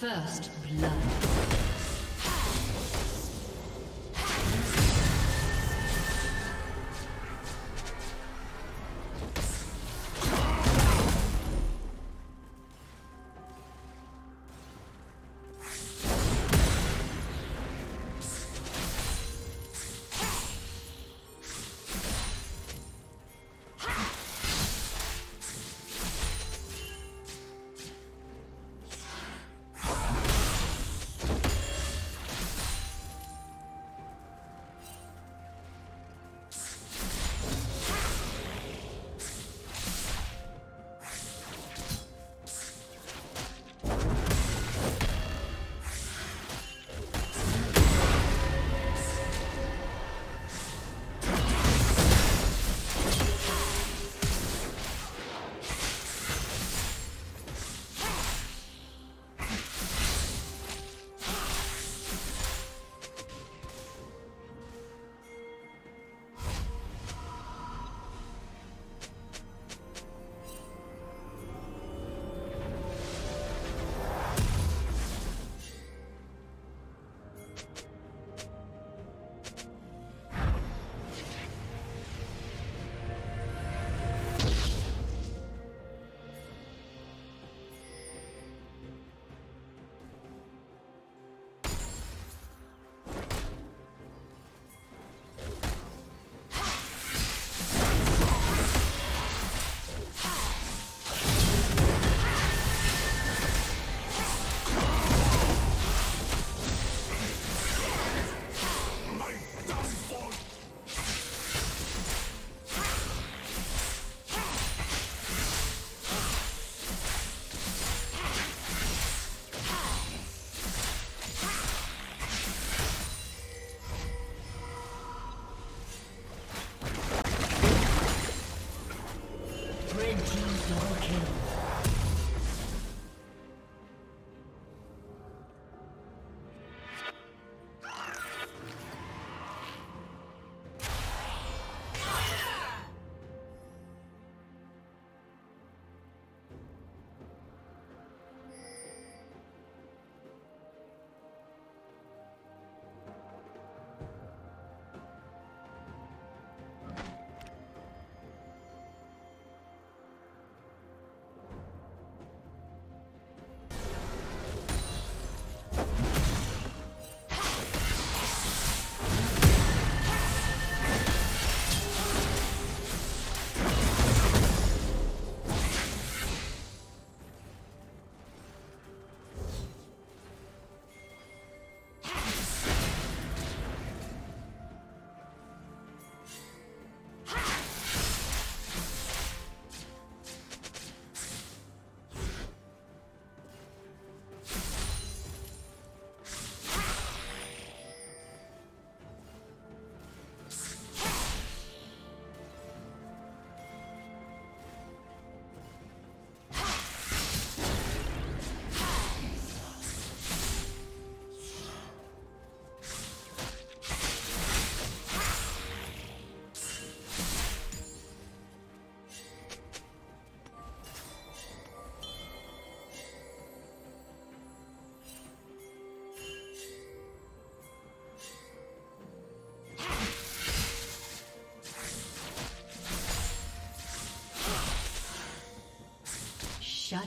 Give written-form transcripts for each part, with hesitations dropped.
First blood. Shut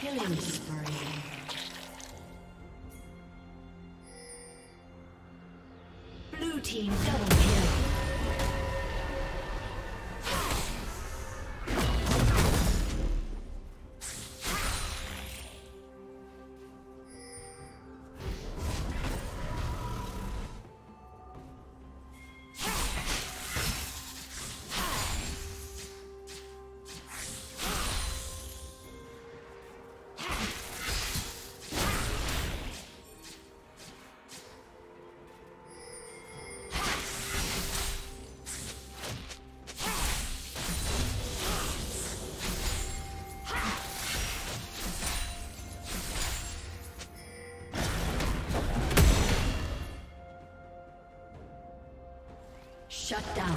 Killing spree. Blue team double kill. Shut down.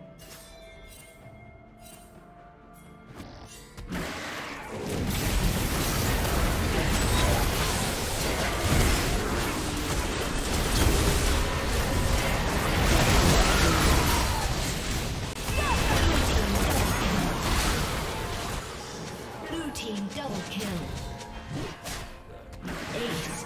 Blue team double kill. Ace.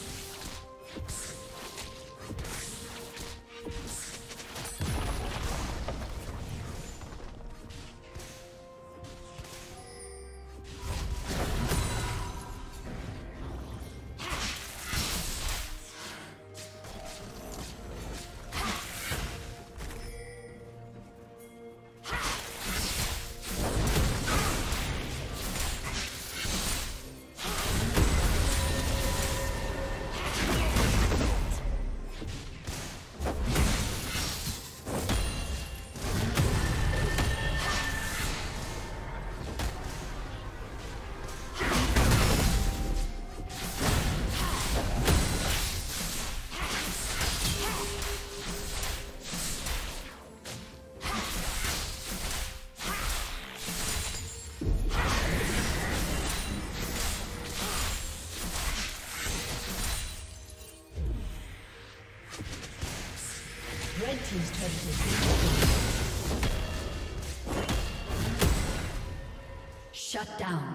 Team's turret has been shut down.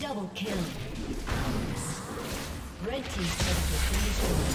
Double kill. Red team's turret has been destroyed.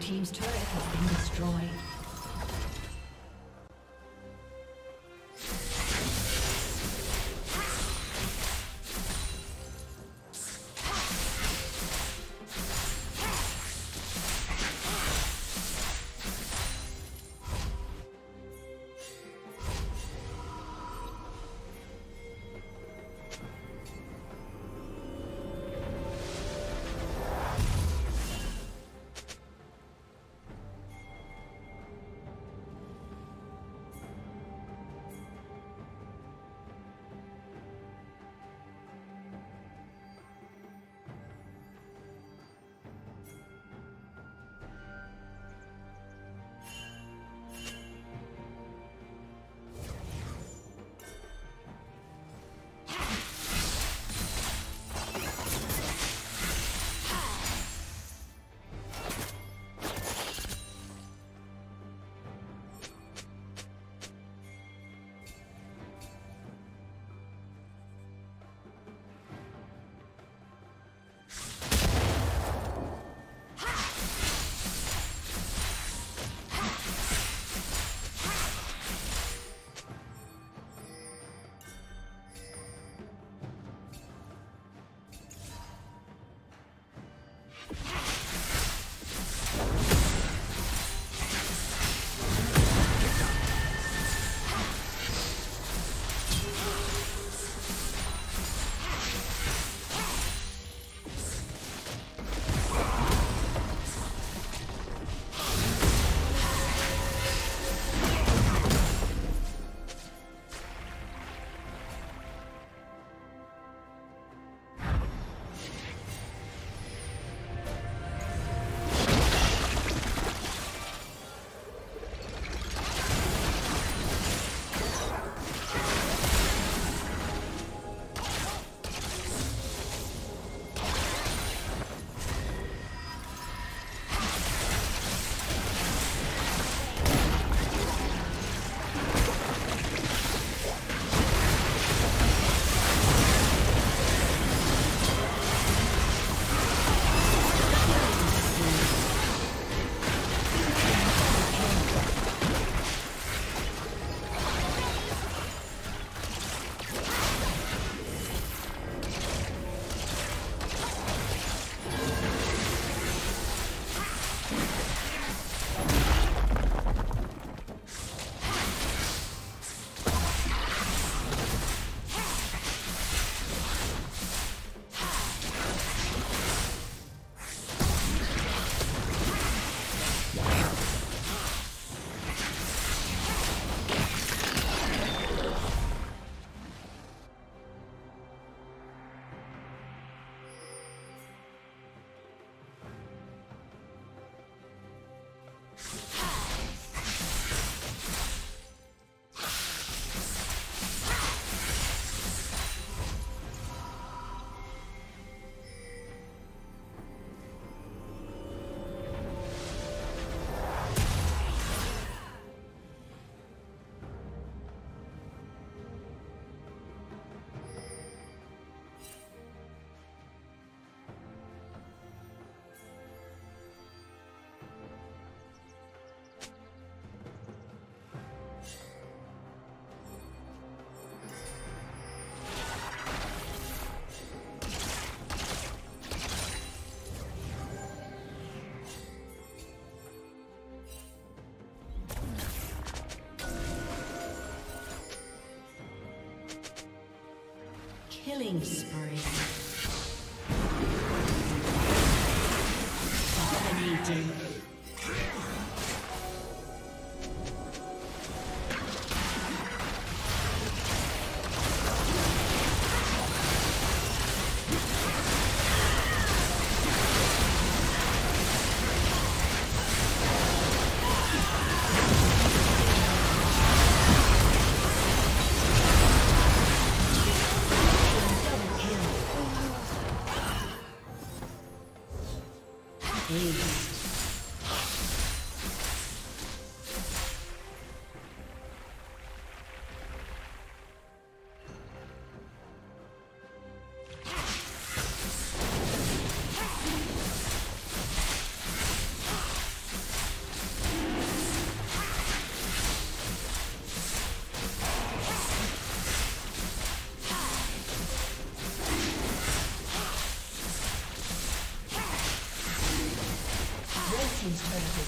Team's turret has been destroyed. Killing spree. Dominating.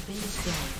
Things down.